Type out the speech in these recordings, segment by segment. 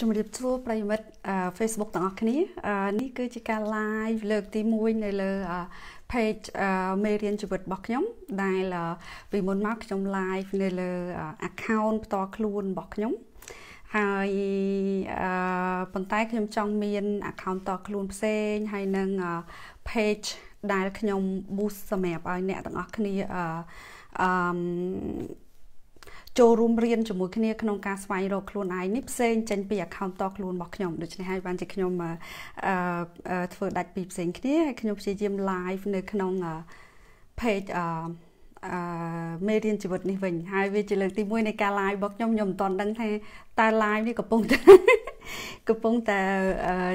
Chúng mình chụp lại một Facebook tặng kênh này cứ chỉ cả live lượt tìm mua này là page Marian chụp bọc nhóm đây là vì muốn mark trong live này là account to luôn bọc nhóm hay phần tay thêm trong miền account to luôn xe hay nâng page đây là nhóm boost map ở nẹt tặng kênh cho room riêng cho mỗi khi nông cá xoay rồi luôn ai níp sen trên bìa khám to luôn bọc nhom được trên hai bàn chỉ khi nhom vừa đặt bìp sen kia khi nhom chơi game live nơi khi nông page Marian chỉ vượt như vậy hai về chỉ lần tìm mui này cá live bọc nhom nhom toàn đăng thay tai live đi cặp bông ta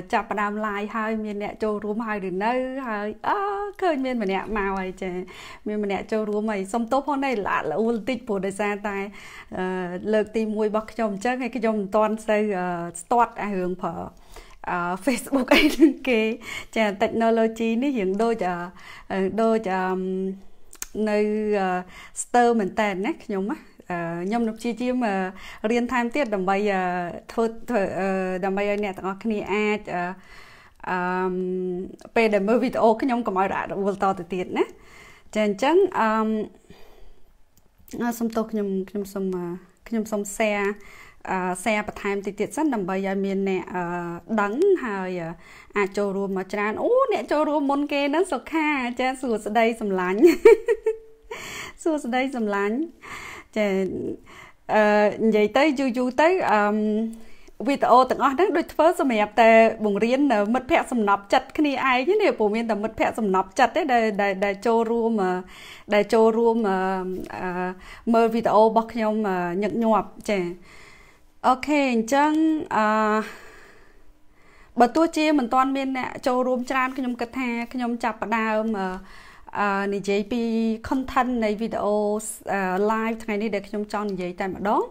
chạm đam live hai miền nè cho room hai đến nơi hai khơi miền mình nè màu này chơi miền mình nè cho room này xong top hôm nay lại là ultimate của đại gia tài lượt tìm mui bọc nhom chơi ngay cái nhom toàn xây start hướng phở Facebook ấy đừng kê chả technology này hiện đôi giờ nơi stir mình tàn nè nhóm á nhóm nộp chi chiếm real time tiết đầm bay thôi đầm bay nè tao cái này về để mới video cái nhóm của mọi đã vô to từ tiết nè trên chắn xong tôi nhóm xong xe bắt time thì tiết rất đầm bay miền nè đắng hay cho rùa mà tràn ố nè cho rùa môn kê nó sọc ha cha sùa đây sầm lánh sùa đây sầm lánh vậy tới dù tới video từng ở đó đôi phớt rồi mẹ ta bùng riêng mất phe sầm nọc chặt cái này ai cái này bố miền ta mất phe sầm nọc chặt đấy để cho rùa mà để cho rùa mà mơ video bọc nhau mà nhợt nhọp chè ok chăng bà tôi chia mình toàn bên nè cho room tràn cái nhóm cật thè cái nhóm chập đào mà này JP content này video live ngày này để cái nhóm chọn vậy tại mà đó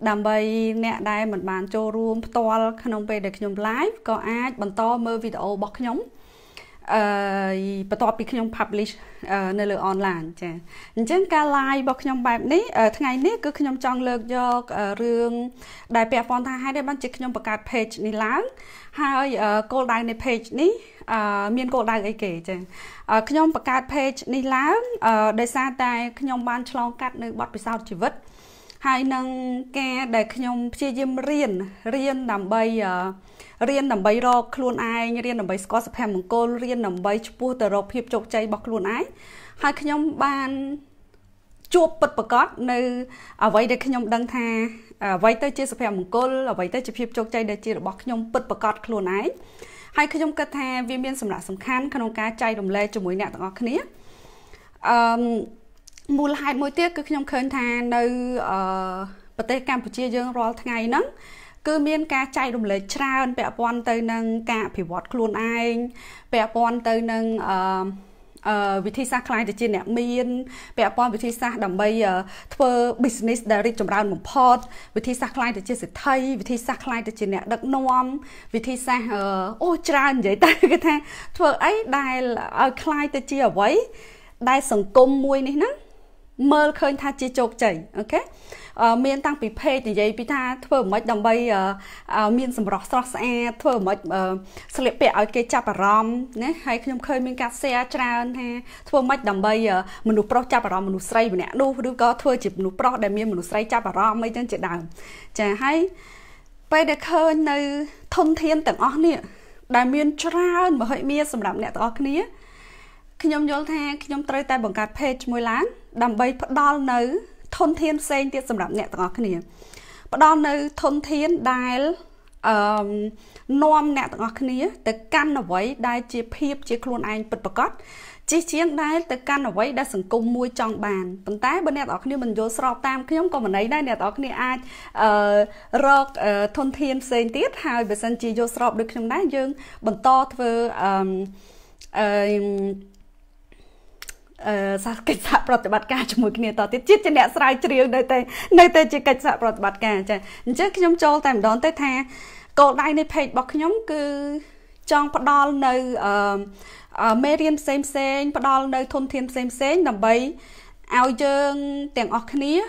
đam bay nè đây mình bàn cho room toàn cái nhóm về để cái nhóm live có ai bàn to mơ video bọc nhóm bà tôi bị cái nhóm publish nơi lượt online chè những cái live bọc nhóm bài này ngày này cứ cái nhóm chọn lượt do riêng đại bè phong thai hai đây ban chỉ cái nhóm bạc page này láng hai cô đại này page này miền cô đại ấy kể chè cái nhóm bạc page này láng đại sa tài cái nhóm ban chlong cắt nơi bọt bị sao chỉ vứt hai nâng ke để cái nhóm chia riêng riêng đam bay riêng nằm bay ro luôn ai riêng nằm bay scott phèm mông cô riêng nằm bay chụp từ ro phim chụp chay bọc luôn ai hai khi nhóm ban chụp bật bật cót nơi ở vậy để khi nhóm đăng tha vậy tới chia phèm mông cô là vậy tới chụp phim chụp chay để chia bọc nhóm bật bật cót luôn ai hai khi nhóm cắt tha viên biên sầm lạ sầm khăn khăn ông cá chay đồng lê chụp mũi nhẹ tặng cái này mùa hai mùa tiết cứ khi nhóm khơi tha nơi bờ tây Campuchia dương ro ngày nắng cứ miên ca chạy đồng lấy trao bẹ pon tới nâng cả phỉ vọt luôn anh bẹ pon tới nâng vị thi xa khai để chia nẹp miên bẹ pon vị thi xa đầm bay thơ business direct trong round một pod vị thi xa khai để chia sự thay vị thi xa khai để chia nẹp đặc nom vị thi xa ô trao vậy ta cái thang thơ ấy đài là khai để chia ở ấy đài sừng công mui này nè mơ khơi tha chia chột chảy ok miền tăng bị phê thì vậy bị tha thưa mấy đồng bay miền sầm rọ sọt xe thưa mấy sẹp bẹo cái chạp rom nè hay khi khơi miền cà xe tràn ha thưa mấy đồng bay mình nụ pro chạp rom mình nụ say mình nè đu đu có thưa chỉ nụ pro để miền mình nụ say chạp rom mấy chân chỉ đằng chả hay bây để khơi nơi thông thiên tận on nè đại miền tràn mà hơi miền sầm đậm nè tận on nè khi nhom vô tha khi nhom tới tay bằng cà phê mùi lá đầm bay đo nứ thôn thiên sen tiết sầm đậm nhẹ tặng cái này đo nứ thôn thiên đài nom nhẹ tặng cái này từ căn ở vậy đài chia phép chia khuôn anh bật bật cót chia chiến đài từ căn ở vậy đã sừng cung môi tròn bàn tận tái bên nhẹ tặng cái này mình vô sờ tam khi nhóm còn mình ấy đây nhẹ tặng cái này ai rock thôn thiên sen tiết hai bên sân chia vô sờ được trong đá dương bận to thưa sao kịch sạp bật bật cả cho mùi kia to tiết chiết trên đạn sai trường nơi tây chỉ kịch sạp bật bật cả chứ trước nhóm châu tạm đón tới tha cậu đây này phải bọc nhóm cứ trong bắt đầu nơi Marian xem sen bắt đầu nơi thôn thiên xem sen đầm bay ao dương tiền ở kia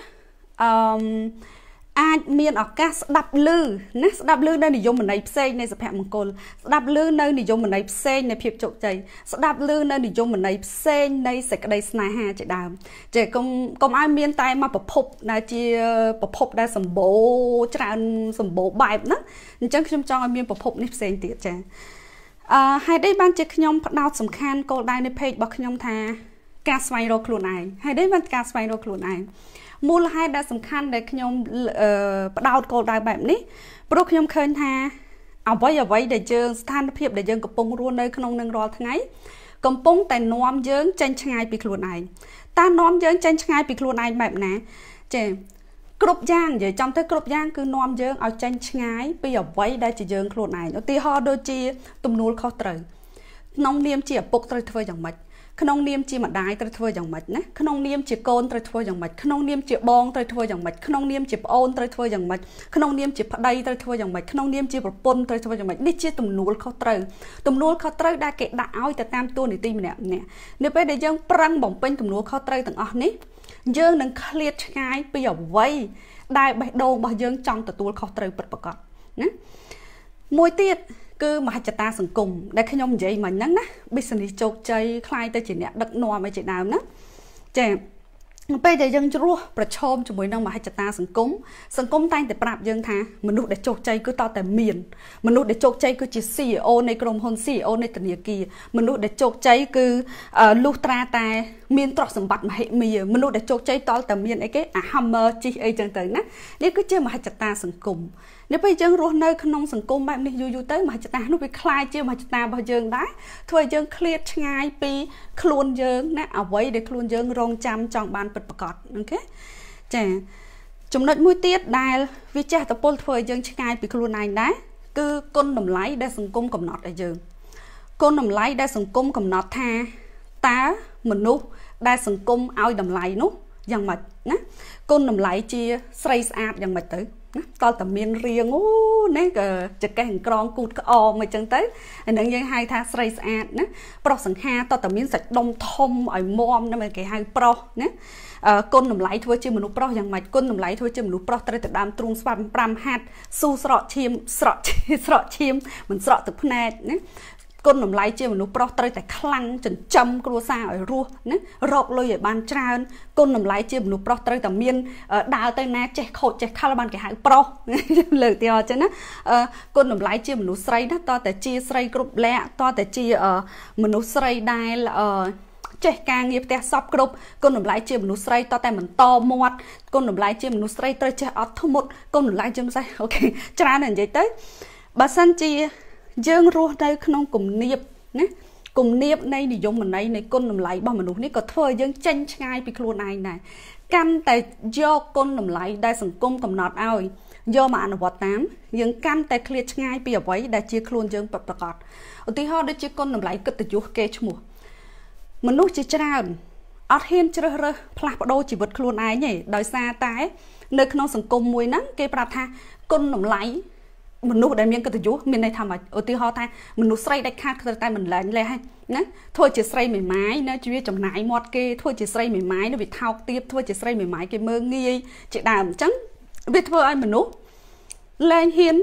miền ở các đập lư, nét đập lư nơi dùng mình lấy xe này sập hẹp một cồn, đập lư nơi dùng mình lấy xe này phiệt trộn chảy, đập lư nơi dùng mình lấy xe này sẽ cái đây sna ha chạy đào, chạy công công ai miền Tây mà bộc phục là chỉ bộc phục đã sầm bố tràn sầm bố bài nữa, chẳng chăm cho miền bộc phục này xe tiệt chạy, hai đây ban chỉ nhom bắt đầu sầm khan cô đây này page bọc nhom thà, cá xoay đồ khử này, hai đây ban cá xoay đồ khử này. Mùa là hai đã sẵn khăn để nhóm đào cổ đại bạp ní. Bố nhóm khơi nha. Ở bây để dương thân phiếp để dương cổ bông ruôn nơi khăn ông nâng rõ tháng ấy. Cổ bông tại nhóm dương chanh ngay bị khuôn này. Ta nhóm dương chanh ngay bị khuôn này bạp ná. Chè, cổ giang vậy trong tới cổ giang cứ nhóm dương ở chanh ngay. Bây giờ bây đã chỉ dương khuôn này. Tí ho đôi chi tùm nôn khó trời. Nông niêm chỉ ở bốc trời thơ dòng mạch. Khăn niêm chi mà đái tới thua dòng mạch nhé, khăn niêm chỉ côn tới thua dòng mạch, khăn niêm chỉ bong tới thua dòng mạch, khăn niêm chỉ ôn tới thua dòng mạch, khăn niêm chỉ đây tới thua dòng mạch, khăn niêm chỉ bồn tới thua dòng mạch, đi chia tụm nôl khó trâu đa kệ đã ao từ tam tuôn để tìm nè nè, nếu bây giờ dân prang bỏng bên tụm nôl khó trâu từng ở ní, dân đang clear ngay bây giờ vây, đại bạch đầu bao dân trong từ tuôn khó trâu bật bật cọt nhé, mùi tiết cứ mà hạch ta sẵn cùng để khi nhóm dậy mà nhắn á bây giờ thì chột chơi khai ta chỉ nẹ đật nòa mấy chị nào nữa chè bây giờ dân rùa bà chôm cho mỗi năm mà hạch ta sẵn cúng tay để bạp dân thà mình nụ để chột chơi cứ to tại miền mình nụ để chột chơi cứ chỉ CEO này crom hôn CEO này tình hiệp kì mình nụ để chột chơi cứ lúc ra ta miền trọt sẵn bạch mà hệ miền mình nụ để chột chơi to tại miền ấy cái à hammer chi ấy chẳng tới nè nếu cứ chơi mà hạch ta sẵn cùng nếu bây giờ ruột nơi khăn nông sẵn côn bạn đi dù tới mà chúng ta nó bị khai chưa mà chúng ta bao giờ đấy thôi giờ clear ngay pi khôn giờ nè ở vậy để khôn giờ rong chăm chọn bàn bật bật cọt ok trẻ chúng nó mũi tiết đài vì trẻ tập bôn thôi giờ ngay pi khôn này đấy cứ côn nằm lái để sẵn côn cầm nọt ở giờ côn nằm lái để sẵn côn cầm nọt tha tá mình nút để sẵn côn ao nằm lái nút dòng mạch nhé côn nằm lái chia sấy áp dòng mạch tới to tầm miền riêng ú nè cái hàng con cụt cái o mà chân tới nãy giờ hai tha sấy áp nè pro sẵn ha to tầm miền sạch đông thông ở mom nè mà cái hai pro nè côn nằm lái thôi chứ mình núp pro dòng mạch côn nằm lái thôi chứ mình núp pro tới từ đám trung sầm pram hạt su sọ chim mình sọ từ pne nè côn nằm lái chưa mà nó pro tới tại khăn chẩn châm cua xa ở ruột nè rọc lôi ở bàn tràn côn nằm lái chưa mà nó pro tới tại miên đào tới nè che khổ che khao là bàn cái hãng pro lời tiêu cho nó côn nằm lái chưa mà nó say đó to tại chi say group lẹ to tại chi ở mình nó say đai là che càng nghiệp te shop group côn nằm lái chưa mà nó say to tại mình to mọt côn nằm lái chưa mà nó say tới che ở thô một côn nằm lái chưa say ok tràn này vậy tới bà san chi dương ruột đây không cùng niệm này thì dùng mình này này con nằm lại bao mình đúng này có thôi dương chân ngay bị khuôn này này căn tại do con nằm lại đây sẵn cung cầm nọt ao do mà nó vọt tám dương căn tại clear ngay bị ở đấy đại chia khuôn dương bật bật cọt ở tí ho đây chia con nằm lại cứ tự chuột kê cho mùa mình lúc chia ra ở hiện chưa rồi plak đôi chỉ bật khuôn này nhỉ đòi xa tái nơi không sẵn cung mùi nắng kê bạt ha con nằm lại mình nuốt đại miếng cái thứ mình này thầm mà ở tiêu hoa ta mình nuốt say đại khát cái tay mình lại hay nè thôi chỉ say mềm mái nè chỉ biết chồng nái mót kê thôi chỉ say mềm mái nó bị thao tiếp thôi chỉ say mềm mái cái mơ nghi chị đàm trắng biết thôi ai mình nuốt lên hiên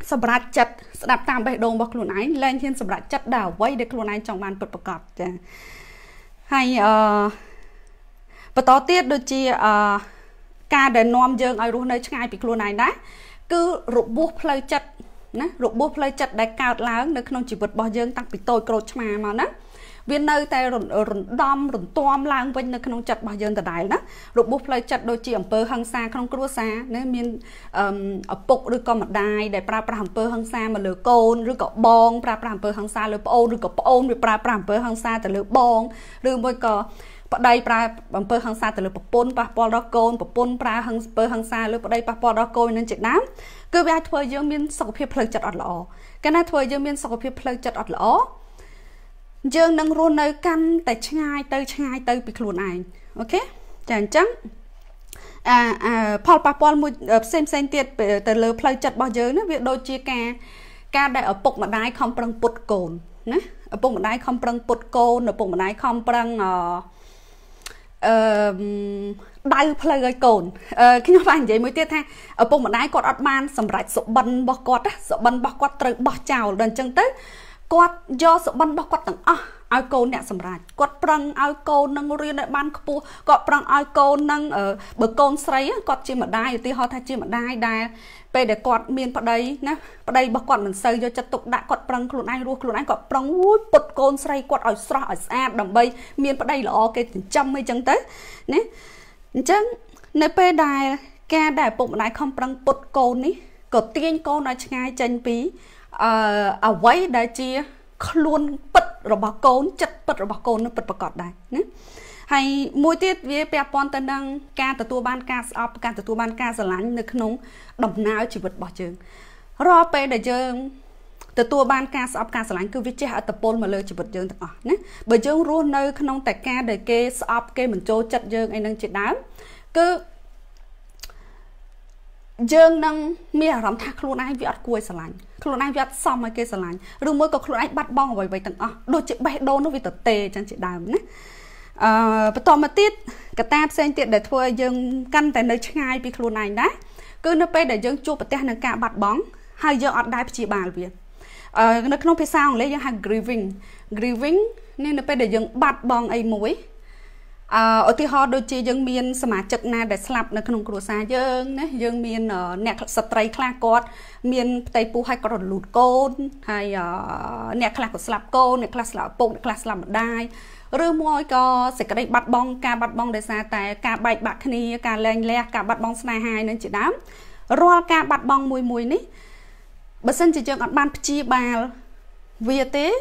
sập rách chặt đạp tam bảy đồn bọc luôn ái lên hiên sập rách chặt đảo quay để luôn ái trong màn bật bật cọt hay và to tiết đôi chi ca để nom dương ai luôn nơi ngay bị luôn này đấy cứ rụp buộc plei chặt nè rụp buộc plei chặt đại cao láng nơi không chỉ vượt bao dương tăng bị tôi cột mà nè viên nơi ta rụn đom rụn toam lang bên nơi không chặt bao dương từ đại nè rụp buộc plei chặt đôi chỉ ở bờ hang xa không có xa nên miền ở bục được còn một đài để pra hầm bờ hang xa mà lừa côn rồi có bong pra hầm bờ hang xa lừa ôn rồi có ôn rồi pra hầm bờ hang xa từ lừa bong rồi mới có đây pra bằng bờ hang xa từ lửa bập bôn pa pol đócôn bập bôn pra hang bờ hang xa lửa đây pa pol đócôn nên chuyện lắm cứ bây thôi dương miên sọc phê phơi chặt ọt lỏ cái này thôi dương miên sọc phê phơi chặt ọt lỏ dương nâng rôn nơi căn tại ngay tới bị khuôn này ok chẳng chắn pol pa pol mùi xem tiệt từ lửa phơi chặt bao giờ nữa việc đôi chia ca đại ở bục mà đái không bằng bột cồn nè ở bục mà đái không bằng bột cồn ở bục mà đái không bằng đau phải gây cồn khi nó bàn giấy mới tiết ha ở vùng nãy còn ăn man sầm rải sụp bắn bọc quạt sụp bắn bọc quạt trời bọc chảo lần chân tới quạt do sụp bắn bọc quạt tầng ao cồn nè sầm rải quạt prang ao cồn nâng riêng lại ban khpu quạt prang ao cồn nâng ở bờ cồn sấy quạt chim ở đai thì họ thay chim ở đai về để quạt miền vào đây nè vào đây bọc quạt mình xây do chặt tục đã quạt prang luôn anh quạt prang uốn bật cồn sấy quạt ở sra ở xa đầm bay miền vào đây là ok trăm mấy chân tới nè chăng nơi pe đài ca đài bụng này không bằng bột cồn ní cổ tiên cô nói ngay chân bí ở quấy đại chia luôn bật rồi bà cồn chặt bật rồi bà cồn nó bật bà cọt đài nhé hay mùi tiết với pe pon tân đăng ca từ tua ban ca sập ca từ tua ban ca giờ lán nước nóng đầm nào chỉ bật bỏ trường rồi pe đại trường từ tua ban ca sập ca giờ lán cứ viết chữ ở tập pol mà lời chỉ bật trường thật nhé bởi trường luôn nơi nóng tại ca đời kê sập kê mình trôi chặt trường anh đang chịu đám cứ dương năng mía làm thác luôn ai viết cuối sờ lạnh, luôn ai viết xong mà kia sờ lạnh, rồi mới có luôn ai bắt bong vậy vậy tận đôi chị bay đôi nó vì tật tê chẳng chị đàm nhé. Tóm mà tít cả ta xem tiện để thôi dương căn tại nơi ngay bị luôn này đấy, cứ nó pe để dương chụp ở tên là cả bắt bóng, hay giờ ở đây chị bà vậy, nó không phải sao lấy dương hàng grieving, grieving nên nó pe để dương bắt bong ấy mũi. Ở thì họ đôi chị dân miền sầm chật na để slap nó không có xa dân đấy dân miền nẹt stray khla cọt miền tây pu hay còn lụt côn hay nẹt khla của slap côn nẹt khla slap bông nẹt khla slap đai rồi môi co sẽ cái đây bắt bong để xa tại cả bạch bạc này cả lên le cả bắt bong snai hai nên chị đám rồi cả bắt bong mùi mùi ní bớt sân chị dân ở ban chi bà việt tế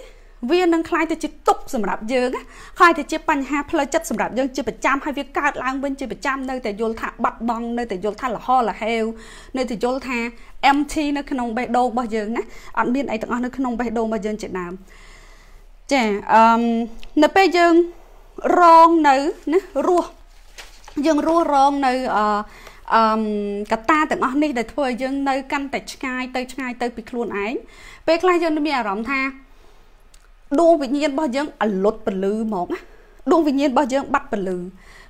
viên năng khai thì chỉ tục sầm rạp dương á khai thì chỉ bành ha plei chất sầm rạp dương chỉ phải chăm hay việc cát lang bên chỉ phải chăm nơi tại vô thà bật bong nơi tại vô thà là ho là heo nơi tại vô thà empty nơi khung nông bể đồ bao dương á ăn biên ấy tặng nơi khung nông bể đồ bao dương chị làm trẻ nơi bể dương rong nơi nè rùa dương rùa rong nơi cả ta tặng nơi để thôi dương nơi căn tại sky tới bị luôn ấy bể khai dương bây giờ rộng tha đuông vị nhiên bao nhiêu ở lót bẩn lử mỏng á đuông vị nhiên bao nhiêu bắt bẩn lử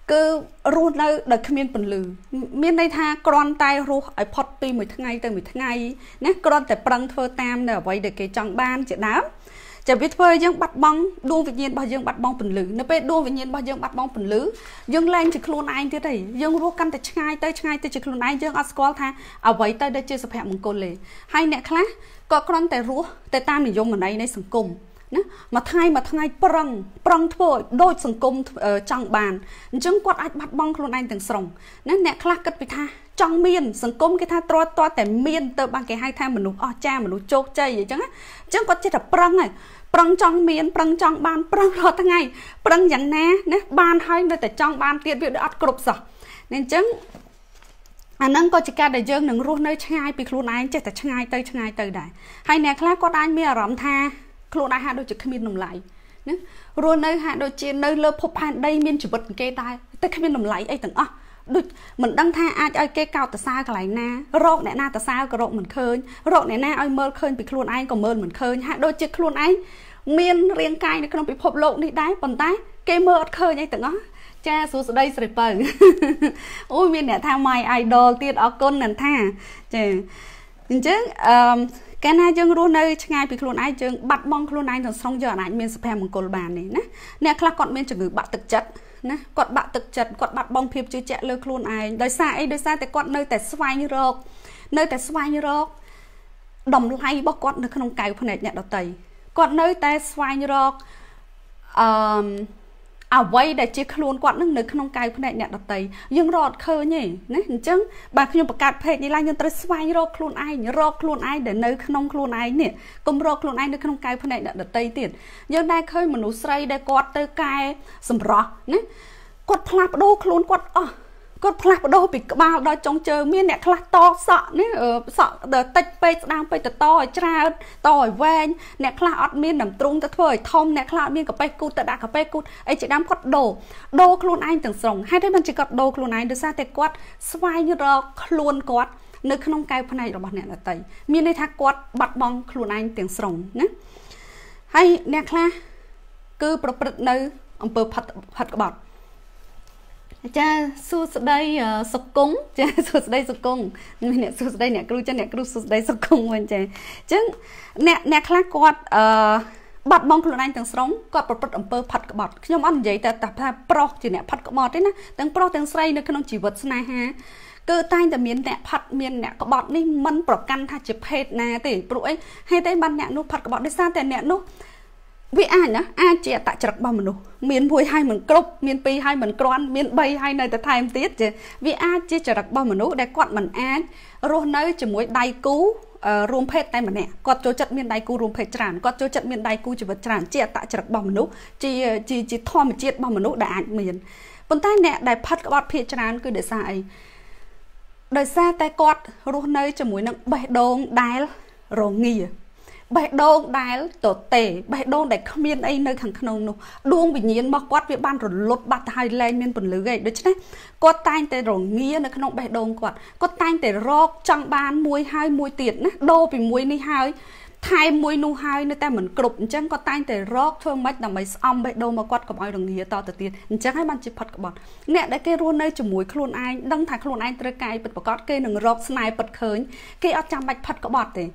cứ ruột nơi đời miền bẩn lử miền đây tha con tai ruột ở pot pi mười tháng ngày nè con tại prang thơ tam nè vậy để cái tròn ban chị đám chả biết phơi dương bắt bóng đuông vị nhiên bao nhiêu bắt bóng bẩn lử nó về đuông vị nhiên bao nhiêu bắt bóng bẩn lử dương lên chỉ khôn ai thế này dương ruột căn tại ngay tới chỉ khôn ai dương ascol tha ở vậy tới đây chơi sập hẹp một cô lệ hay nè khác có con tại ruột tại tam mình dùng ở đây này sừng cùng mà thay prang thôi đôi sừng cung trong bàn chứng quạt ai bắt bong luôn anh từng sòng nên nẹt khla cất bị tha trong miên sừng cung cái tha to tại miên từ bằng cái hai tha mình nụ cha mình nụ chốt chơi vậy chứ á chứng quạt chết là prang này prang trong miên prang trong bàn prang lo thằng ngày prang dặn nè nè bàn hai nơi tại trong bàn tiền việc đã ăn cột rồi nên chứng anh nâng coi chỉ ca đại dương đừng luôn nơi ngay bị luôn anh chết tại ngay tới đại hay nẹt khla quạt anh mía rậm tha luôn ai hạ đôi chữ khmien nằm lại, nè, rồi nơi hạ đôi chữ nơi lớp phổ pan đây miền chữ vật kê tai, tới khmien nằm lại ấy tưởng đôi mình đang tha ai kê cao từ xa cái này na, rộng này na từ xa cái rộng mình khơi, rộng này na ai mơ khơi bị luôn ai còn mơ mình khơi, hạ đôi chữ luôn ai miền riêng cay này không bị phổ lộ đi đái bẩn tái, kê mơ khơi ấy tưởng cha số đây sợi bẩn, ôi miền này tha mai idol tiệt ở con nền tha, chứ cái này chương luôn nơi ngay bị luôn ai chương bắt bong luôn ai rồi xong giờ lại miền spam một cột bàn này nè nè là còn miền trường bạn thực chất nè còn bạn thực chất còn bạn bong phim chưa chạy lơ luôn ai đời sai tại còn nơi tại xoay như rồi nơi tại xoay như rồi đồng lay bóc quạt được không cài phần này nhận đầu tay còn nơi tại xoay như rồi à vậy để chỉ luôn quạt nước nước không cài phần này nhận đầu tay nhưng rọt khờ nhỉ nè chứ bà khi nhập cát phê như là nhân tới xoay rô luôn ai nhớ rô luôn ai để nơi không luôn ai nè cùng rô luôn ai nước không cài phần này nhận đầu tay tiền nhưng đây khơi mà nấu xay đây quạt tới cài sầm rọ nè quạt plap đô luôn quạt quạt plap đô bị bao đó trong chơi miếng nè khla to sợ nè sợ đợt tách phê đang phê to trà to vàng nè khla ọt miếng nằm trung tới thôi thông nè khla miếng cà phê cút đã cà phê cút ấy chị đang quạt đô luôn anh tưởng sòng hay thế mình chỉ quạt đô luôn anh được ra tay quạt xoay như rồi luôn quạt nơi không cài phần này rồi bọn nè là tẩy miếng này thắc quạt bật bong luôn anh tưởng sòng nhé hay nè khla cứ bật nơi ông bật bật bật cha su đây sập cúng cha su đây sập cúng mình nè su đây nè kêu cha nè kêu su đây sập cúng mình cha chứ nè nè khác quạt bật bong khẩn anh từng sống quạt bật bật ẩm bơ phật bật khi ông ăn vậy ta tập ra pro chỉ nè phật bật đấy nè từng pro từng say nữa khi ông chỉ vật này ha cơ tay từ miền nè phật miền nè bật đi mân bật căn tha chụp hết nè để bụi hay tay ban nè nô phật bật đi xa tay nè nô vì ai nhá ai trẻ tại chợ bao mình đâu miền vui hay mình cốc miền pi hay mình con miền bay hay nơi ta thay em tiết chứ vì ai chia chợ đặc bao mình đâu để quạt mình ăn rồi nơi chỉ mỗi đai cú rôm phết tay mình nè quạt chỗ chợ miền đai cú rôm phết tràn quạt chỗ chợ miền đai cú chỉ vật tràn trẻ tại chợ đặc bao mình đâu chỉ thò mình chết bao mình đâu đã ăn miền còn tay nè đại phát các bạn phết tràn cứ để xài đời xa tay quạt rồi nơi chỉ mỗi nặng bảy đồn đai rồi nghỉ bài đôn đài tổ tể bài đôn để không miên ấy nơi thằng khôn nô đuông bị nhiên mà quát với ban rồi lột bát hai lên miên bẩn lưỡi gậy đấy chứ đấy có tay tề rồi nghĩa nơi khôn bài đôn quạt có tay tề rót trong ban muối hai muối tiền đô bị muối ni hai thay muối nu hai nơi ta mình cột chẳng có tay tề rót thương mách là mấy ông bài đôn mà quát có bao đồng nghĩa to từ tiền chẳng hay ban chụp phật bọn nè đấy cái luôn nơi chụp muối khôn ai đăng thằng khôn ai tơ cài bật bọt cái đừng rót này bật khơi cái ở trong bạch phật có bọt đấy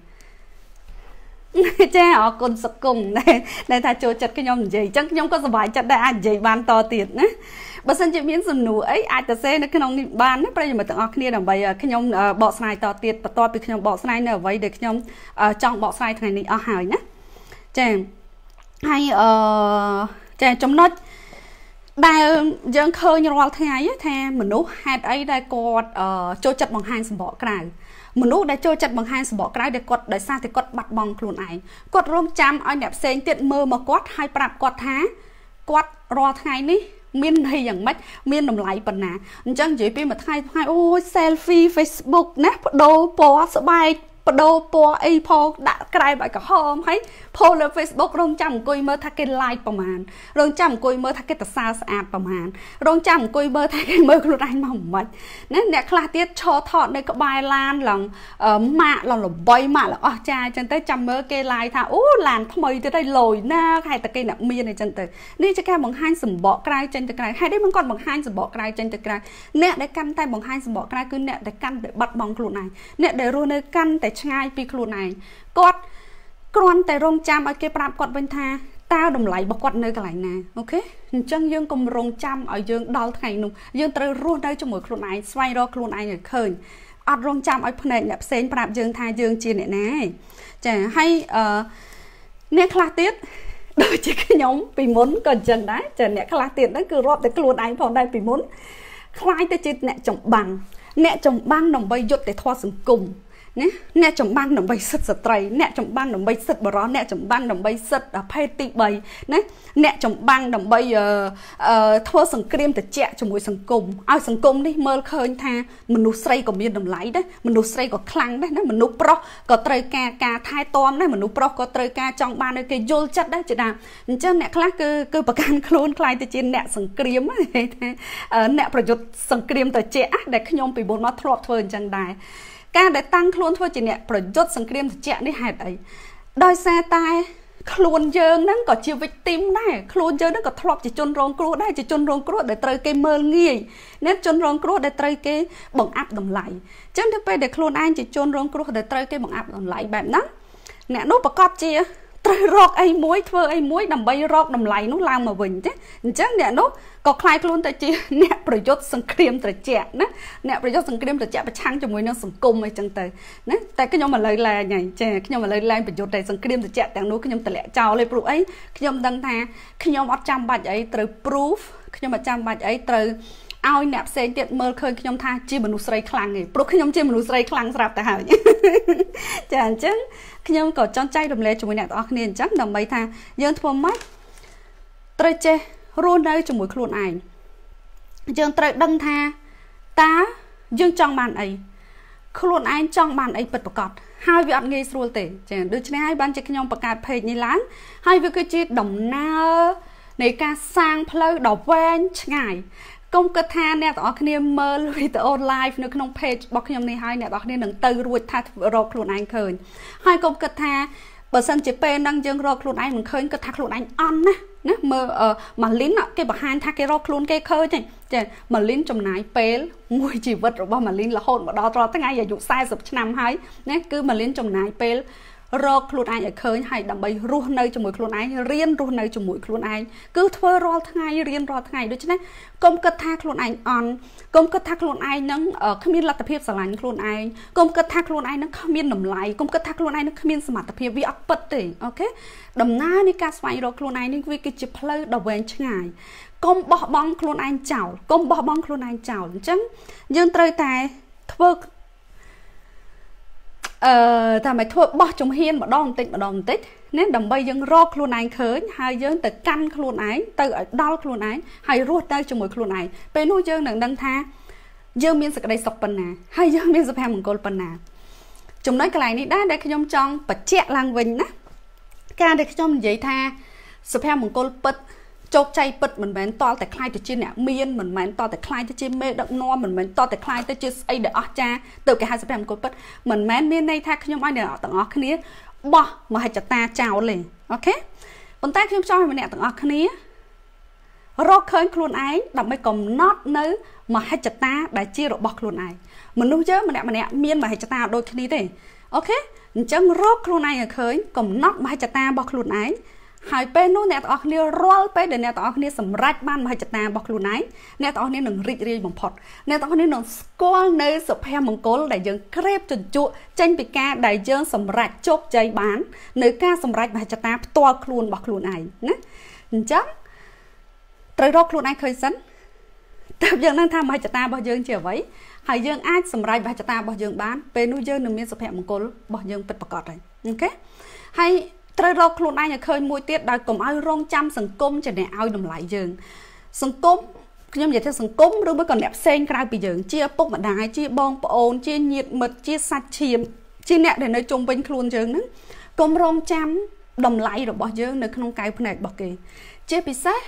cha họ còn sập cùng này này ta chơi chặt cái nhóm gì chắc nhóm có vài chặt đây anh gì ban to tiền á bà xin chị miễn dùng nụ ấy ai ta xe nó cái nông ban nó bây giờ mà tưởng học kia làm bài cái nhóm bỏ sai to tiền và to bị cái nhóm bỏ sai nữa vậy để cái nhóm trong bỏ sai thằng này ở hài nhá chàng hay chàng trong nốt đại dân khơi như loa thế ấy thề mình nấu hạt ấy đây còn chơi chặt bằng hai sừng bỏ cài mình lúc đã chơi chặt bằng hai bỏ cái để quật để xa thì quật bật bằng luôn ấy quật rôm chăm ai đẹp xén tiện mơ mà quật hai bạc quật há quật rò thay ní miên hay chẳng mất miên nằm lại bẩn nè chẳng chỉ biết mà thay thay ôi selfie Facebook nè đồ post bài đồ post iPhone đã cài bài cả hôm ấy post lên Facebook rôm chăm coi mơ thay cái like bằng màn rôm chăm coi mơ thay cái tờ sao sạp bằng màn rôm chăm coi mơ thay cái mơ luôn anh mỏng mệt nên nè là tiết cho thọt đây có bài lan lòng mạ lòng bay mạ là cha chân tới chăm mơ kê like tha ú làn mây tới đây lồi na hay tờ cây nặng miên này chân tới nên cho cái bằng hai sừng bỏ cài chân tới cài hay đấy vẫn còn bằng hai sừng bỏ cài chân tới cài nè để căn tay bằng hai sừng bỏ cài cứ nè để căn để bắt bằng luôn này nè để luôn nơi căn để ngay bị luôn này cột con tay rong chăm ở cái bạp quạt bên tha tao đồng lại bọc quạt nơi cái này nè ok chân dương cùng rong chăm ở dương đào thầy nung dương từ ruột đây cho mỗi khuôn này xoay đo khuôn này người khởi ăn rong chăm ở phần này nhập sen bạp dương tha dương chia này nè chả hay nét là tiết đôi chỉ cái nhóm vì muốn còn chân đấy chả nét là tiết đó cứ rót tới khuôn này vào đây vì muốn khai tới trên nét chồng bằng nét chồng băng đồng bay dột để thoa sừng cùng nè chồng băng đồng bay sứt sật tray nè chồng băng đồng bay sứt bờ nè chồng băng đồng bay sứt phay tị bầy nè chồng băng đồng bay thua sừng kem để chẹt cho mối sừng cùng ao sừng cùng đi mơ khơi tha mình nút say còn miên đồng lái đấy mình nút say còn khăng đấy mình nút pro có tray ca ca thai tom đấy mình nút pro có tray ca trong ban nơi cái vô chất đấy chị nào chứ nè khác cứ bậc can khôn khai từ trên nè sừng kem nè phải chốt sừng kem để chẹt để khi nhom bị bốn mắt thọt thôi chẳng đài ca để tăng luôn thôi chị nè rồi dốt sang kem chẹn đi hạt ấy đôi xe tay luôn dơ nó có chiều vịt tím này luôn dơ nó có thọp chỉ chôn rong cua đây chỉ chôn rong cua để trời cây mơ nghi nên chôn rong cua để trời cây bằng áp đồng lại chứ thứ bây để luôn anh chỉ chôn rong cua để trời cây bằng áp đồng lại bạn đó nè nốt bạc cọp chia trời rọt ấy muối đầm bay rọt đầm lại nó lao mà vĩnh chứ nè nốt có khai luôn tại chị nè rồi dốt sang kem trời chẹn nè rồi dốt sang kem trời chẹn và chăng cho mối nó sừng cùng ấy chẳng tới nè tại cái nhóm mà lời là nhảy chè cái nhóm mà lời là phải dốt để sang kem trời chẹn đang nấu cái nhóm tài lẹ chào lấy proof ấy cái nhóm đăng thà cái nhóm bắt trăm bạch ấy từ proof cái nhóm bắt trăm bạch ấy từ ao nẹp xe tiện mơ khơi cái nhóm tha chi mà nụ sấy khlang này proof cái nhóm chi mà nụ sấy khlang sạp tại hảo nhé chả chứ cái nhóm có chọn chay đầm lẹ cho mối nẹp to nên chắc đầm mấy tha dân thua mắt trời che rôn đây cho mối khuôn ảnh dương trời đăng tha tá dương trong bàn ấy khuôn ảnh trong bàn ấy bật bật cọt hai vị ăn nghe xua tể được chứ hai ban chế cái nhóm bật cạp phê như láng hai vị cái chi đồng na này ca sang plug đỏ quen ngài công cơ tha nè tao khăn em mơ lùi tao online nữa không page bọc nhóm này hai nè tao khăn em nâng tư ruột tha rồi khuôn ảnh khởi hai công cơ tha bởi sân chế pê đang dương rồi khuôn ảnh mình khởi cơ tha khuôn ảnh on nè mơ mà lính cái bậc hai tha cái rô luôn cái khơi này Chè mà lính trong nái pé ngồi chỉ vật rồi bao mà lính là hồn mà đó rồi tất cả giờ dụng sai sập năm hay nè cứ mà lính trong nái pé rồi luôn ai ở khơi hay đầm bay ru nơi trong mũi luôn ai riêng ru nơi trong mũi luôn ai cứ thưa rồi tháng ngày riêng rồi tháng ngày đó chứ nè công cơ thác luôn ai on công cơ thác luôn ai nâng không biết là tập hiệp sảng luôn ai công cơ thác luôn ai nâng không biết nằm lại công cơ thác luôn ai nâng không biết smart tập hiệp vi ấp bật thì ok đầm na đi cá xoay rồi luôn ai nâng vi cái chip play đầu về ngày công bỏ bong luôn anh chảo công bỏ bong luôn anh chảo chứ nhưng trời tài thưa ta mày thua bỏ trong hiên mà đòn tít nên đầm bay dân ro luôn anh khởi hai dân từ căn luôn anh từ ở đau luôn anh hay ruột tay trong mũi luôn anh bên nuôi dân đừng đăng tha dân miên sực đây sọc phần nè hay dân miên sập hàng một cột phần nè chúng nói cái này đi đã để cái nhom trong bật chẹt làng vinh nè ca để cái nhom giấy tha sập hàng một cột bật chọc chay bật mình bán to tại khai từ trên nè miên mình bán to tại khai từ trên mê động no mình bán to tại khai từ trên ai để cha từ cái hai sập cột bật mình bán miên này thác nhưng ai để tặng ở kia bỏ mà hãy cho ta chào liền ok còn ta không cho mình nè tặng ở kia rồi khơi luôn ấy đậm mấy còng nót nữa mà hãy cho ta đã chia độ bọc luôn này mình nuôi chứ mình nè miên mà hãy cho ta đôi khi đi thế ok chẳng rốt luôn này khơi còng nót mà hãy cho ta bọc luôn ấy hai bên nó nét ở kia roll pe để nét ở kia sầm rách ban mà hãy chặt ta bọc luôn ấy nét ở kia nồng rít rít bằng phật nét ở kia nồng score nơi sập heo bằng cố đại dương crepe trần trụ tranh bị ca đại dương sầm rách chốt dây bán nơi ca sầm rách mà hãy chặt ta to luôn bọc luôn ấy nhé chắc trời rock luôn ấy khơi sấn tập dương đang tham mà hãy chặt ta bao dương chiều vậy hai dương ai sầm rách mà hãy chặt ta bao dương bán bên núi dương nằm miền sập heo bằng cố bao dương bật bạc cọt rồi ok hay trời rau khôn ai nhà khơi môi tiết đòi cùng ai rong chăm sừng côm cho nè ao đồng lại giường sừng côm nhưng vậy theo sừng côm đôi mới còn đẹp sen ra bị giường chia bốc mà đài chia bong bồn chia nhiệt mật chia sạch chìm chia nè để nơi chung bên khôn giường nữa côm rong chăm đồng lại rồi bỏ giường nơi không cài này bỏ kì chia bị sát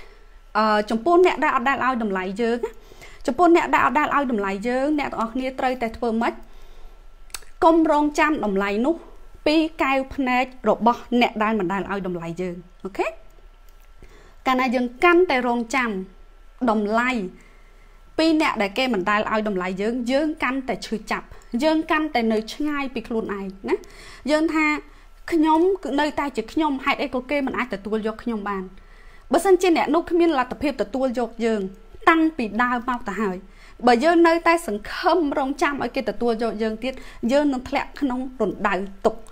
chồng pôn nè đã ao đồng lại giường chồng pôn nè đã ao đồng lại giường nè ở kia trời tại vừa mất côm rong chăm đồng lại nút pi cao phnê robot nẹt đai mình đai ao đồng lại dường ok cái này dường căn tay rong chằm đồng lại pi nẹt đại kê mình đai ao đồng lại dường dường căn tay chửi chập dường căn tay nơi ngay bị luôn này nè dường ha nhóm nơi tay chỉ nhóm hai đây có kê mình ai tập tuôn dọc nhóm bàn bớt sân trên nẹt nô không biết là tập hiệp tập tuôn dọc dường tăng bị đau bao tả hỏi bởi giờ nơi tay sừng khâm rong chằm ở kia tập tuôn dọc dường tiết giờ nó thẹn không đồn đại tục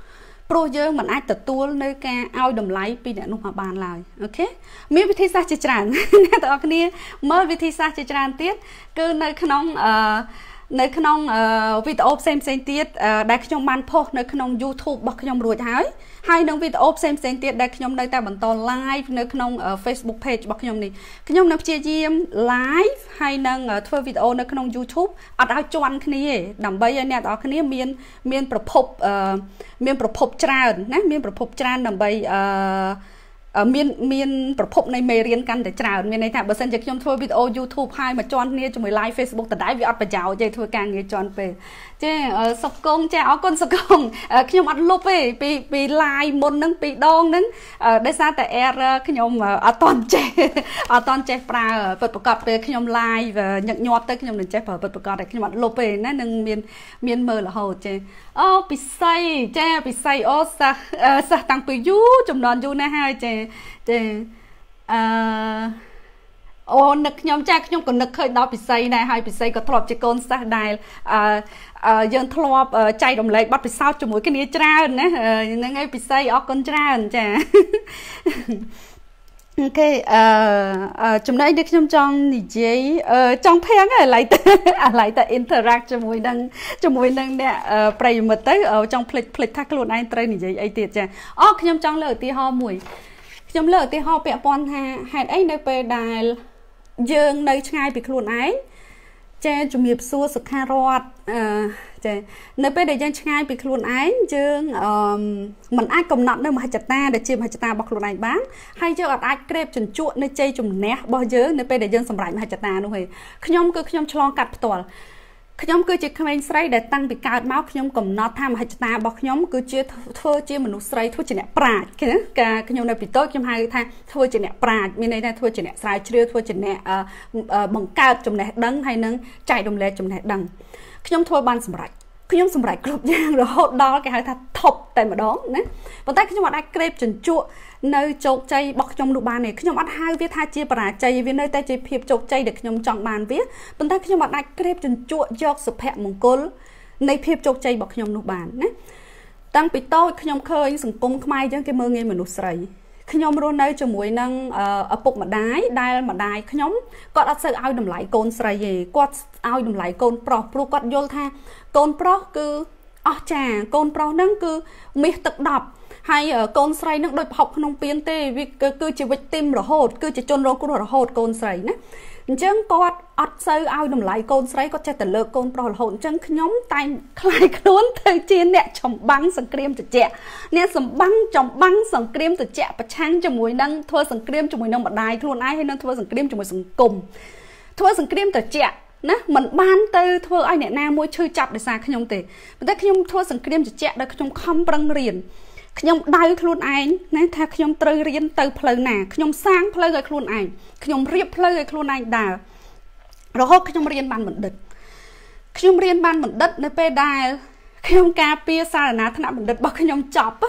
pro giờ mình ai tập tuôn nơi ca ao đầm lái pin đã nộp bàn lại ok miêu vị thi sa chỉ tràn nè tao cái này mới vị thi sa chỉ tràn tiết cứ nơi khung video xem tiết đại khung bàn post nơi khung YouTube bật khung ruột hái hai nơi video xem tiết đại khung nơi ta bản to live nơi khung Facebook page bật khung này khung nằm chia diêm live hai nơi thưa video nơi khung YouTube ở đâu cho anh cái này đầm bây nè tao cái này miềnประพบ tràn nè miềnประพบ tràn đầm bây miềnประพบ này mê riêng căn để tràn miền này thà bớt sân chơi trong thôi video YouTube hay mà chọn nia cho mày like Facebook từ đáy vì ọt bà cháu chơi thôi càng nghe chọn về chơi sọc công chơi áo con sọc công khi mà lúc ấy bị like một nâng bị đong nâng đây sao tại khi nhom ở toàn chơi pra vật bậc cọt về khi nhom like và nhận nhọt tới khi nhom chơi phở vật bậc cọt để khi mà lúc ấy nè nâng miền mờ là hồ chơi bị say ô sa tăng bị du chồng non du na hai chơi ô nực nhóm cha nhóm còn nực hơi đó bị say này hai bị say có thọp chỉ con sa đài dân thọp chạy đồng lệ bắt bị sao cho mỗi cái nia tra nè nên ngay bị say ở con tra anh cha ok chúng đây được nhóm trong thì giấy trong tháng này lại tại interact cho mỗi năng nè play một tới ở trong play thắc luôn anh trai thì giấy ấy tiệt cha ở nhóm trong lời ti ho mùi nhóm lỡ thì họ bẹp bọn hà hẹn ấy nơi về đài dương nơi ngay bị luôn ấy che chủ nghiệp xua sực hà rọt nơi về đài dương ngay bị luôn ấy dương mình ai cầm nặng đâu mà hãy chặt ta để chìm hãy chặt ta bọc luôn này bán hay chưa ai kẹp chuẩn chuột nơi chơi chùm né bao giờ nơi về đài dương sầm rải mà hãy chặt ta luôn hề khi nhom cứ nhom cắt nhóm cứ chỉ comment say để tăng bị cào máu nhóm cầm nó tham hay ta bọc nhóm cứ chia thưa chia mình say thưa chỉ nè prà cái nhóm này bị tốt trong hai thang thưa chỉ nè prà bên đây này thưa chỉ nè say chưa thưa chỉ nè bằng cào trong này đắng hay nâng chạy đồng lệ trong này đắng nhóm thua ban sủng lại nhóm sủng lại cột giang rồi hốt đó cái hai thằng thọc tại mà đón đấy còn tay nhóm đã crepe chỉnh chua nơi chột chay bọc trong lục bàn này nhóm ăn hai viết hai chia bà chay viên nơi tay chay phèp chột chay được nhóm chọn bàn viết còn tay nhóm đã crepe chỉnh chua do sự hẹn mùng côn nơi phèp chột chay bọc nhóm lục bàn đấy tăng bị to nhóm khơi sủng cung mai chứ cái mơ nghe mình nụ sậy nhóm luôn nơi cho muối năng ở bục mà đái nhóm có đặt sự ao đầm lại côn sậy gì có ao đầm lại côn pro pro có vô tha côn pro cứ chà côn pro năng cứ miệt tật đập hay ở côn sậy năng đôi học không biến tê vì cứ chỉ vạch tim rồi hột cứ chỉ chôn rốn cũng rồi hột côn sậy nè chăng có đặt sự ao đầm lại côn sậy có che tận lơ côn pro hột chăng nhóm tay khai cuốn thời chiến nè chồng băng sừng kềm từ chè nè sừng băng chồng băng sừng kềm từ chè và trang cho muối năng thua sừng kềm cho muối năng bật đài luôn ai hay năng thua sừng kềm cho muối sừng cùng thua sừng kềm từ chè nè mình ban từ thua ai nè na môi chơi chập để xa nhóm tề mình thấy nhóm thua sừng kềm từ chè đó nhóm không răng riền nhóm đau luôn anh nè tha nhóm từ riền từ phơi nè nhóm sáng phơi rồi luôn anh nhóm riệp phơi rồi luôn anh đào rồi hốt nhóm riền ban mình đứt nhóm riền ban mình đứt nơi pe đài nhóm cà pia sa là thằng nào mình đứt bao nhóm chọc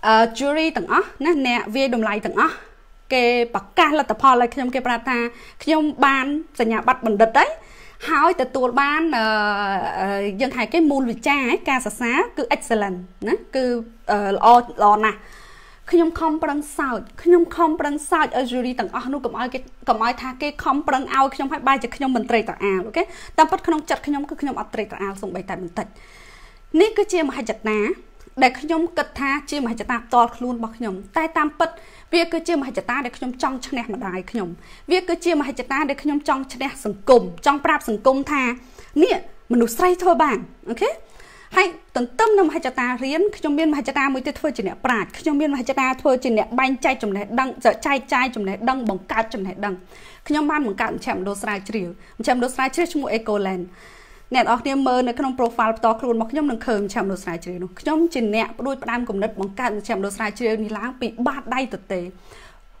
á jury tầng ó nè nè về đồng lại tầng ó cái bậc ca là tập hợp lại nhóm cái prata nhóm ban từ nhà bắt mình đứt đấy hỏi từ tuột ban dân hai cái môn vị cha ấy ca sá sá cứ excellent nè cứ lo nè khi nhóm không bằng sao khi nhóm không bằng sao ở jury tầng ó nu cầm ai tha cái không bằng ao khi nhóm phải bay chỉ khi nhóm mình trầy tầng ao ok tam bất khi nhóm chặt khi nhóm cứ khi nhóm ở trầy tầng ao dùng bài tại mình tật ní cứ chia mà hai chặt ná để khi nhóm cật tha chia mà hai chặt ta to luôn bọc nhóm tay tam bất việc cứ chia mà hai chặt ta để khi nhóm trong chân nẹt mà đài khi nhóm việc cứ chia mà hai chặt ta để khi nhóm trong chân nẹt sừng cùng trong prap sừng cùng tha ní mình đủ say thôi bạn ok hay tận tâm năm hai cha ta riêng trong biên hai cha ta mới thôi chỉ nè bạt trong biên hai cha ta thôi chỉ nè banh chay trong này đăng giờ chay chay trong này đăng bóng cát trong này đăng trong ban bóng cát chạm đôi sai chịu chạm đôi sai chịu trong một ecoland nè ở niềm mơ này trong profile to luôn mặc trong đằng khờ chạm đôi sai chịu trong chỉ nè đôi tam cùng đất bóng cát chạm đôi sai chịu thì lá bị bạt đay thực tế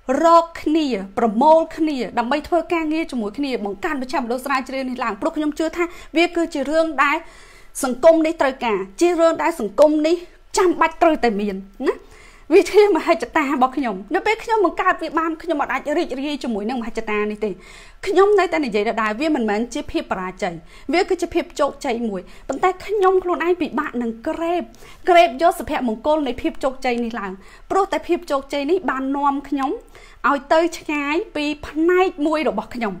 rock nia promote nia đầm bay thôi ca nghe trong mỗi nia bóng cát chạm đôi sai chịu thì làm pro trong chưa tha việc cứ chỉ riêng đái sừng cung đi trời cả chia rơn đã sừng cung đi trăm bát trời tại miền nhé vì thế mà hai chợ ta bọc nhom nó biết khi nhom một cà phê ban khi nhom một ai chơi cho mũi nương hai chợ ta này thì khi nhom đây ta này vậy là đại viên mình mến chép hiệp bà chạy với cái chép hiệp trộn chạy mũi bằng tay khi nhom luôn ai bị bạn nằng grab do sự hẹn mông côn này hiệp trộn chạy này là pro tại hiệp trộn chạy này bàn nom khi nhom ao tơi trái bị pan nay mũi đổ bọc khi nhom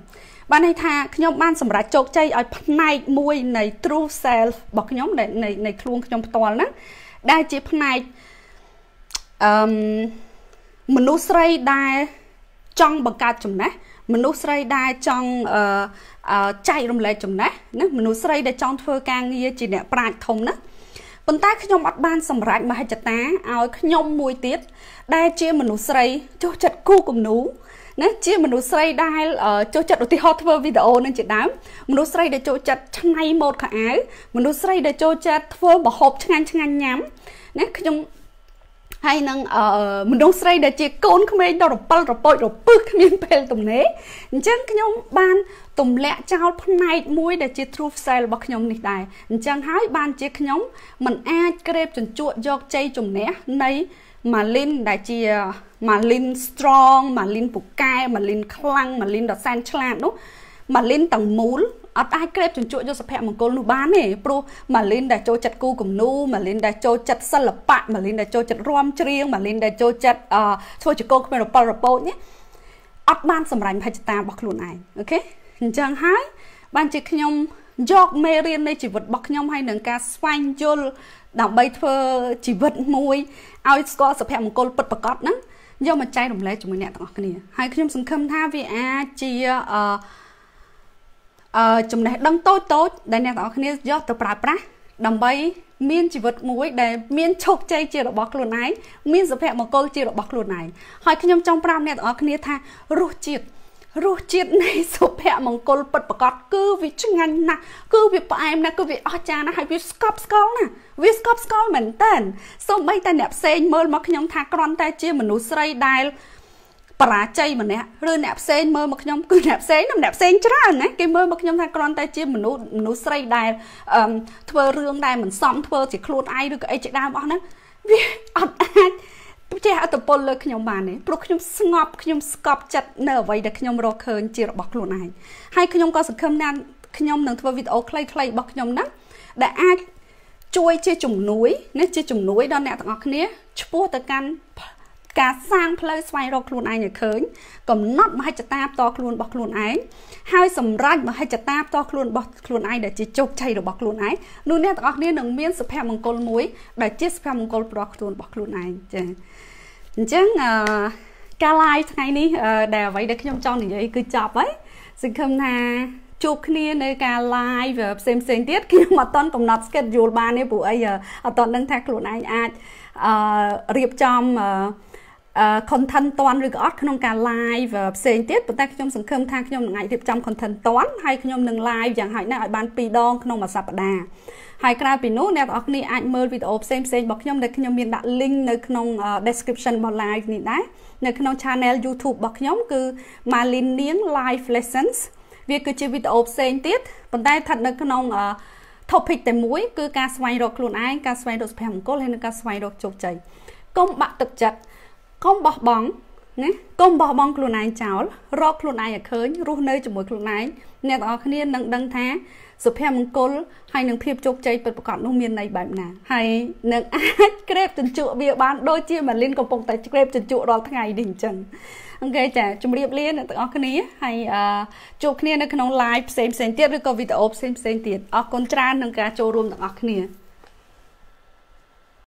bạn này thà khi nhóm ban sầm rạch chột chay ở này môi này true self bọc khi nhóm này luôn khi nhóm toàn đó đa chế này mình nấu sấy đa trong bằng cát chấm nè mình nấu sấy đa trong chay đồng lệ chấm nè mình nấu sấy để trong thưa càng nghe chỉ để bạn thông đó còn ta khi nhóm bắt ban sầm rạch mà hai chặt tá ao khi nhóm môi tiết đa chế mình nấu sấy cho chặt cu cùng nấu nè chia mình nấu sấy đai chỗ chặt đầu tiên hot thưa video nên chị đám mình nấu sấy để chỗ chặt trong ngày một cả áo mình nấu sấy để chỗ chặt thưa bỏ hộp trong ngày nhám nè khi trong hay năng mình nấu sấy để chị côn không ai đâu rồi bôi rồi bực miên pel tùng nế chẳng khi trong ban tùng lẹ trao này mũi để chị truth sale bọc khi trong này đài chẳng hái ban chị khi trong mình ai crepe chuẩn chuột do chay chủng nế này mà lên đại chi mà lên strong mà lên phục cai mà lên khăng mà lên đọt san chlan đó mà lên tầng mún ở ai kẹp chuẩn chuột cho sập hẹn một cô lu bán này pro mà lên đại châu chặt cu cùng nu mà lên đại châu chặt sân lập bạn mà lên đại châu chặt rom riêng mà lên đại châu chặt thôi chỉ cô không phải là paro nhé ấp ban sầm rành phải ta bọc luôn này ok chẳng hái ban chỉ nhom dọc mê riêng đây chỉ vật bọc nhom hay nâng ca swang jol đào bay thơ chỉ vật môi ao score sập hẹn một cô bật bật cọt nữa do mà chay đồng lệ chúng mình nè tao cái này hai khi nhóm sừng khâm tha vì chia chúng này đăng tốt tốt đây nè tao cái này do từ prà prà đầm bay miên chỉ vật mũi để miên chọc chay chia độ bọc luôn này miên sập hẹn một cô chia độ bọc luôn này hai khi nhóm trong prà nè tao cái này tha ruột chìt Rút chiếc này số phẹ mong cô bật bật cứ vì chức ngành nè, cứ vì bọn em nè, cứ vì ơ cha nè, hay vì scop scol nè, vì scop scol mình tên. Xong bây ta nẹp xe mơ mà khi nhóm thà con ta chia mình nụ srei đài bà chay mình nè, rồi nẹp xe mơ mà khi nhóm cứ nẹp xe nằm nẹp xe chá nè, cái mơ mà khi nhóm thà con ta chia mình nụ srei đài thơ rương đài mình xong thơ chỉ khuôn ai được cái chạy đa bọn nè. Vì ọt ai bây giờ tôi bỏ lỡ cái nhóm bà này, bố cái nhóm ngọp, cái nhóm scop chặt nở vậy để cái nhóm rô khơn chỉ là bọc luôn này. Hay cái nhóm có sự khâm nan, cái nhóm nâng thua video clay clay bọc nhóm đó. Để ai chui chơi chủng núi đó nè tặng ngọt nế, chúa tờ căn, cá sang play xoay rô luôn ai nhờ khơn. Còn nót mà hay chả tạp to luôn bọc luôn ấy. Hai sầm rách mà hay chả tạp to luôn bọc luôn ai để chỉ chốc chay đồ bọc luôn ấy. Nụ nè tặng ngọt nế nâng miên sụp hẹp mong côn muối, để chết sụp hẹp mong côn bọc luôn ai. Chẳng ca lai ngày ní đào vậy để khi nhóm chọn thì vậy cứ chọc ấy, xin không nà chụp kia nơi ca lai và xem tiết khi mà tuần cũng nọt schedule ba này buổi ấy giờ tuần đang thắc luôn anh riệp chom content toán rồi gót khi nhóm ca lai và xem tiết buổi ta khi nhóm xin không thang khi nhóm ngày riệp chom content toán hay khi nhóm nâng lai chẳng hạn này ở ban pì đong khi nhóm mà sập đà hay các bạn biết nè, ở đây anh mới video xem bọc nhóm để khi nhóm miền đặt link nơi trong description vào live này đấy, nơi trong channel YouTube bọc nhóm cứ mà liên niên live lessons, việc cứ chơi video xem tiếp, còn đây thật nơi trong topic tại mũi cứ cá xoay đột luôn ai, cá xoay đột phèm cốt lên cá xoay đột chụp chảy, công bạc thực chất, công bọc bóng. Công bỏ bóng khuôn này cháu, rốt khuôn này ở khớn, rút nơi cho mỗi khuôn này. Nên đó khi nâng thá, giúp em một cô hay nâng phép chốc cháy bật bật nông miền này bệnh nè. Hay nâng ách krep chân trụ bìa bán đôi chia mà lên công bóng tại krep chân trụ đó tháng ngày đỉnh chân. Ok chả, chúng riêng lên đó khi hay chụp khi nâng live xem tiết rồi có video xem tiết. Ở con trang nâng cá chô rùm đó khi